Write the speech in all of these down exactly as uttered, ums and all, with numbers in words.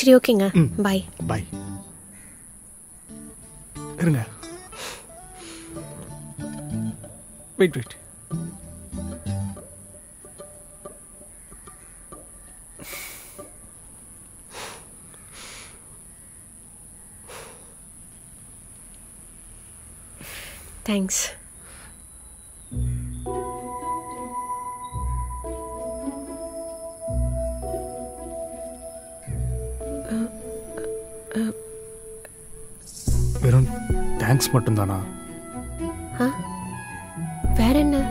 சரி ஓகேங்க bye bye இருங்க வெயிட் வெயிட் தேங்க்ஸ் வெறும் தேங்க்ஸ் மட்டும்தானா வேற என்ன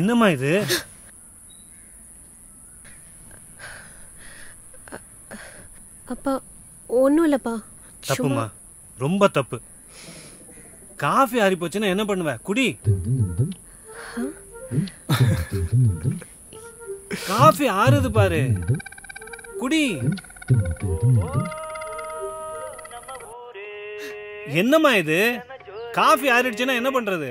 என்னம்மா இது அப்பா ஒண்ணும் இல்லப்பா தப்புமா ரொம்ப தப்பு காஃபி ஆறி போச்சுன்னா என்ன பண்ணுவ குடி காஃபி ஆறுது பாரு குடி என்னம்மா இது காஃபி ஆறிடுச்சுன்னா என்ன பண்றது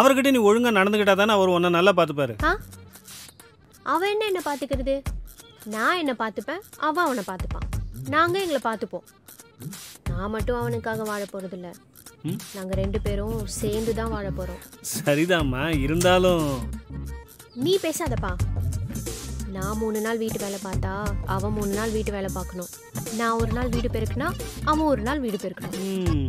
அவர்கிட்ட நீ ஒழுங்கா நடந்துகிட்டா தானே அவர் உன்னை நல்லா பார்த்துப்பாரு அவன் என்ன என்ன பார்த்துக்கிறது நான் என்ன பார்த்துப்பேன் அவன் அவனை பார்த்துப்பான் நாங்கள் எங்களை பார்த்துப்போம் நான் மட்டும் அவனுக்காக வாழ போகிறது இல்லை நாங்கள் ரெண்டு பேரும் சேர்ந்து தான் வாழ போகிறோம் சரிதாம்மா இருந்தாலும் நீ பேசாதப்பா நான் மூணு நாள் வீட்டு வேலை பார்த்தா அவன் மூணு நாள் வீட்டு வேலை பார்க்கணும் நான் ஒரு நாள் வீடு பெருக்குனா அவன் ஒரு நாள் வீடு பெருக்கணும்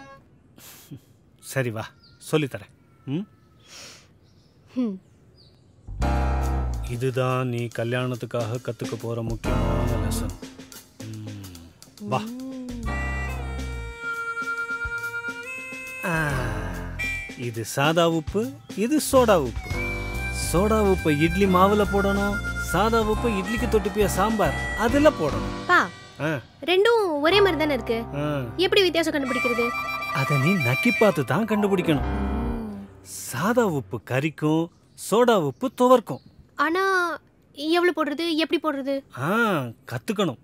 சரி வா சொல்லித்தரேன் ம் இதுதான் நீ கல்யாணத்துக்காக கற்றுக்க போகிற முக்கியமான லெசன் வா இது சாதா உப்பு இது சோடா உப்பு சோடா உப்பை இட்லி மாவுல போடணும் சாதா உப்பு இட்லிக்கு தொட்டுப்பிய சாம்பார் அதுல போடணும் ரெண்டும் ஒரே மாதிரி தானே இருக்கு எப்படி வித்தியாசம் கண்டுபிடிக்கிறது அதை நீ நக்கி பார்த்து தான் கண்டுபிடிக்கணும் சாதா உப்பு கறிக்கும் சோடா உப்பு துவர்க்கும் ஆனா எவ்வளவு போடுறது எப்படி போடுறது ஆ கத்துக்கணும்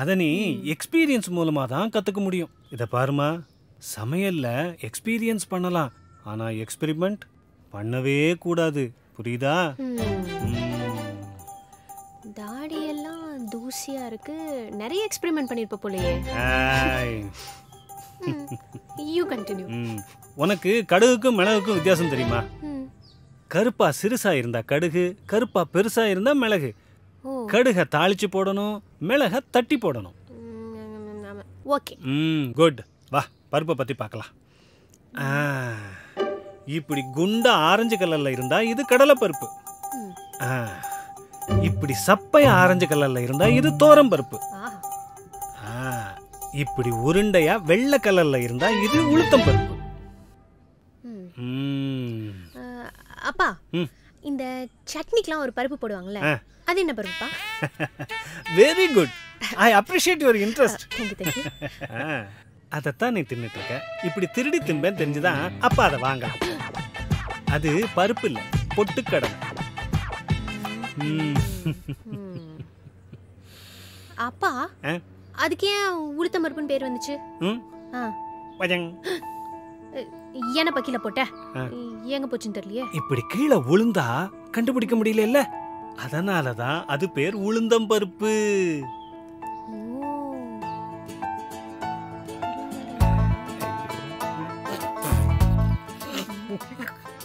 அதை நீ எக்ஸ்பீரியன்ஸ் மூலமா தான் கத்துக்க முடியும் இதை பாருமா சமையல்ல எக்ஸ்பீரியன்ஸ் பண்ணலாம் ஆனா எக்ஸ்பெரிமெண்ட் பண்ணவே கூடாது புரியுதா தாடி எல்லாம் தூசியா இருக்கு நிறைய எக்ஸ்பெரிமெண்ட் பண்ணிருப்ப போலயே You continue. உனக்கு கடுகுக்கும் மிளகுக்கும் வித்தியாசம் தெரியுமா கருப்பா சிறுசா இருந்தா கடுகு கருப்பா பெருசா இருந்தா மிளகு கடுகை தாளிச்சு போடணும் மிளகை தட்டி போடணும் ஓகே ம் குட் வா பருப்பை பற்றி பார்க்கலாம் இப்படி குண்டா ஆரஞ்சு கலர்ல இருந்தா இது கடலை பருப்பு இப்படி சப்பைய ஆரஞ்சு கலர்ல இருந்தா இது தோரம் பருப்பு இப்படி உருண்டையா வெள்ளை கலர்ல இருந்தா இது உளுத்தம் பருப்பு அப்பா இந்த சட்னிக்குலாம் ஒரு பருப்பு போடுவாங்கல்ல அது என்ன பருப்புப்பா very good I appreciate your interest அதைத்தான் நீ தின்னுட்டு இருக்க இப்படி திருடி திம்பேன் தெரிஞ்சுதான் அப்பா அதை வாங்க அது பருப்பு இல்லை பொட்டுக்கடலை அப்பா அதுக்கே உளுத்தம் பருப்புன்னு பேர் வந்துச்சு ஏன பக்கில போட்ட ஏங்க போச்சுன்னு தெரியலையே. இப்படி கீழே விழுந்தா கண்டுபிடிக்க முடியல, அதனாலதான் அது பேர் உளுந்தம் பருப்பு.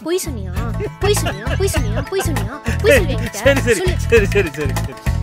பொய் சொன்னியா பொய் சொன்னியா பொய் சொன்னியா பொய் சொன்னியா பொய் சொன்னியா? சரி சரி சரி சரி சரி.